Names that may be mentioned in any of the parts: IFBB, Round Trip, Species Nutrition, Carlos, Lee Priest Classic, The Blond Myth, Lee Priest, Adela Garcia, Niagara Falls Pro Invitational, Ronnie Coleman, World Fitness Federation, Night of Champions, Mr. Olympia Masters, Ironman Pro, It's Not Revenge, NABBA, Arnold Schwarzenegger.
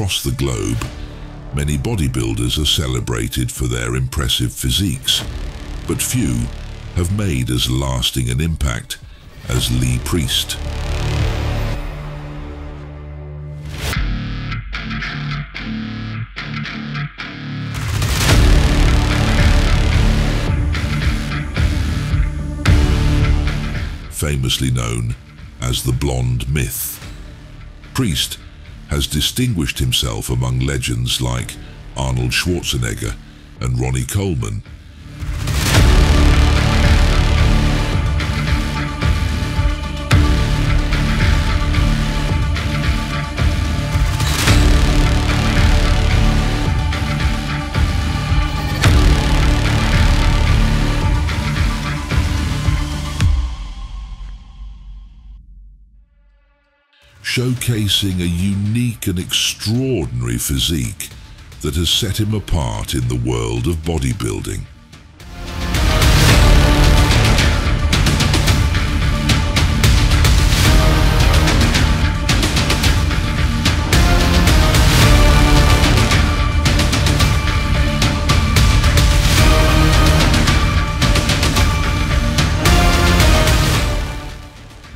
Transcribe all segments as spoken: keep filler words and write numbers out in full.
Across the globe, many bodybuilders are celebrated for their impressive physiques, but few have made as lasting an impact as Lee Priest. Famously known as the Blond Myth, Priest has distinguished himself among legends like Arnold Schwarzenegger and Ronnie Coleman. Showcasing a unique and extraordinary physique that has set him apart in the world of bodybuilding.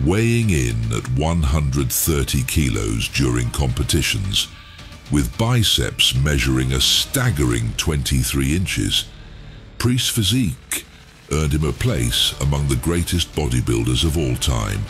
Weighing in at one hundred thirty kilos during competitions, with biceps measuring a staggering twenty-three inches, Priest's physique earned him a place among the greatest bodybuilders of all time.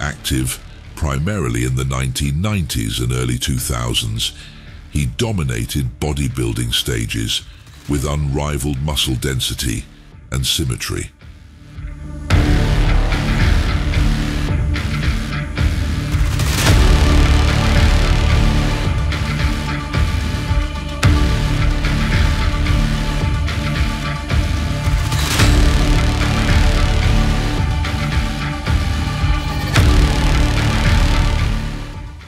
Active primarily in the nineteen nineties and early two thousands, he dominated bodybuilding stages with unrivaled muscle density and symmetry.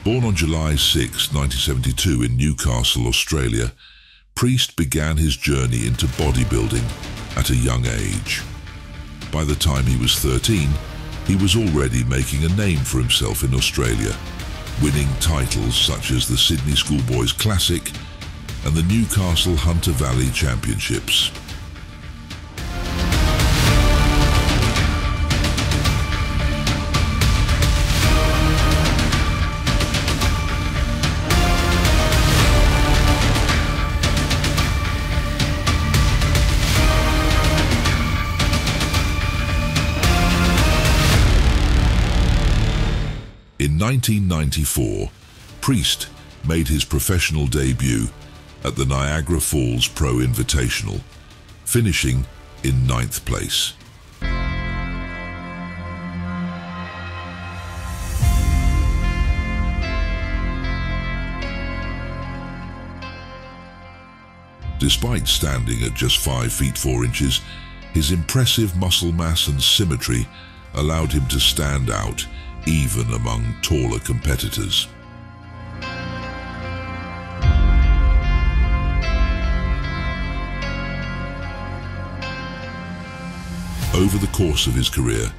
Born on July sixth nineteen seventy-two in Newcastle, Australia, Priest began his journey into bodybuilding at a young age. By the time he was thirteen, he was already making a name for himself in Australia, winning titles such as the Sydney Schoolboys Classic and the Newcastle Hunter Valley Championships. In nineteen ninety-four, Priest made his professional debut at the Niagara Falls Pro Invitational, finishing in ninth place. Despite standing at just five feet four inches, his impressive muscle mass and symmetry allowed him to stand out even among taller competitors. Over the course of his career,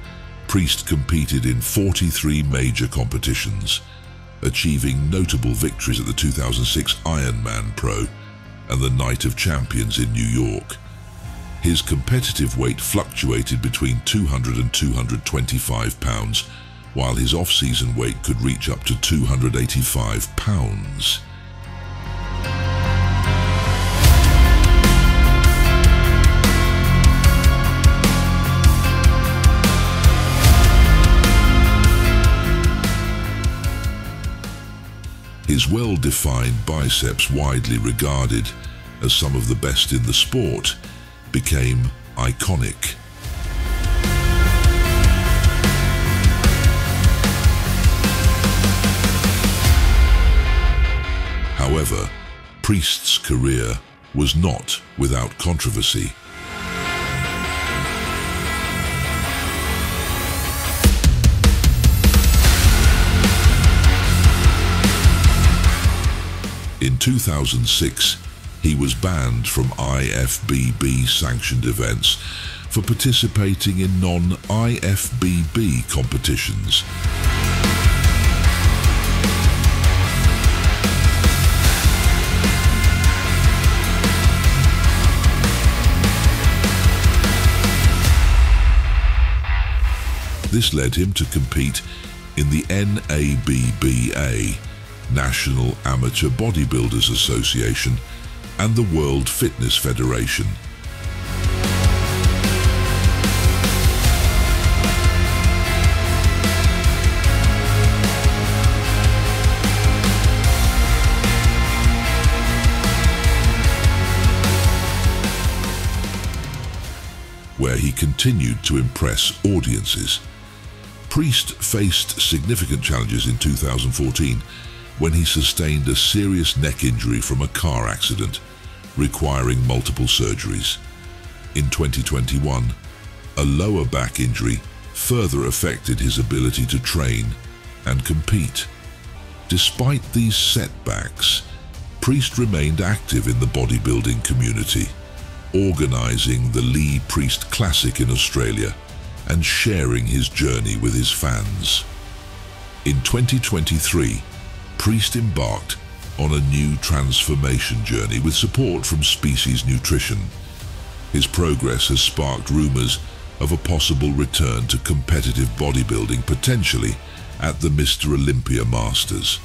Priest competed in forty-three major competitions, achieving notable victories at the two thousand six Ironman Pro and the Night of Champions in New York. His competitive weight fluctuated between two hundred and two hundred twenty-five pounds, while his off-season weight could reach up to two hundred eighty-five pounds. His well-defined biceps, widely regarded as some of the best in the sport, became iconic. However, Priest's career was not without controversy. In two thousand six, he was banned from I F B B-sanctioned events for participating in non I F B B competitions. This led him to compete in the N A B B A, National Amateur Bodybuilders Association, and the World Fitness Federation. Where he continued to impress audiences. Priest faced significant challenges in two thousand fourteen when he sustained a serious neck injury from a car accident, requiring multiple surgeries. In twenty twenty-one, a lower back injury further affected his ability to train and compete. Despite these setbacks, Priest remained active in the bodybuilding community, organizing the Lee Priest Classic in Australia and sharing his journey with his fans. In twenty twenty-three, Priest embarked on a new transformation journey with support from Species Nutrition. His progress has sparked rumors of a possible return to competitive bodybuilding, potentially at the Mister Olympia Masters.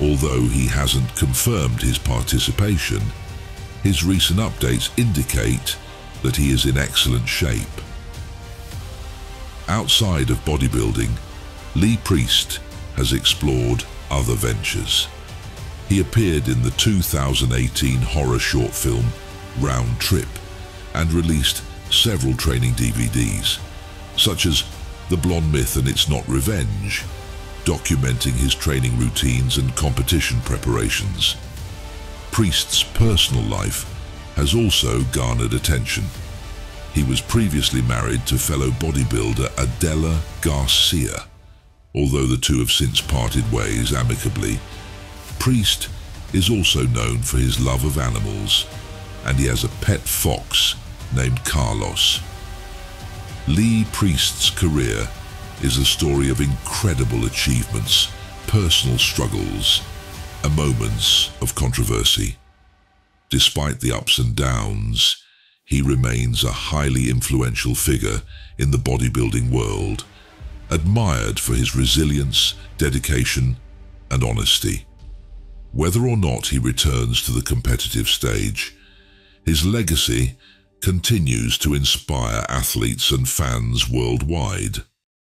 Although he hasn't confirmed his participation, his recent updates indicate that he is in excellent shape. Outside of bodybuilding, Lee Priest has explored other ventures. He appeared in the two thousand eighteen horror short film Round Trip and released several training D V Ds, such as The Blond Myth and It's Not Revenge, documenting his training routines and competition preparations. Priest's personal life has also garnered attention. He was previously married to fellow bodybuilder Adela Garcia. Although the two have since parted ways amicably, Priest is also known for his love of animals, and he has a pet fox named Carlos. Lee Priest's career is a story of incredible achievements, personal struggles, and moments of controversy. Despite the ups and downs, he remains a highly influential figure in the bodybuilding world, admired for his resilience, dedication, and honesty. Whether or not he returns to the competitive stage, his legacy continues to inspire athletes and fans worldwide.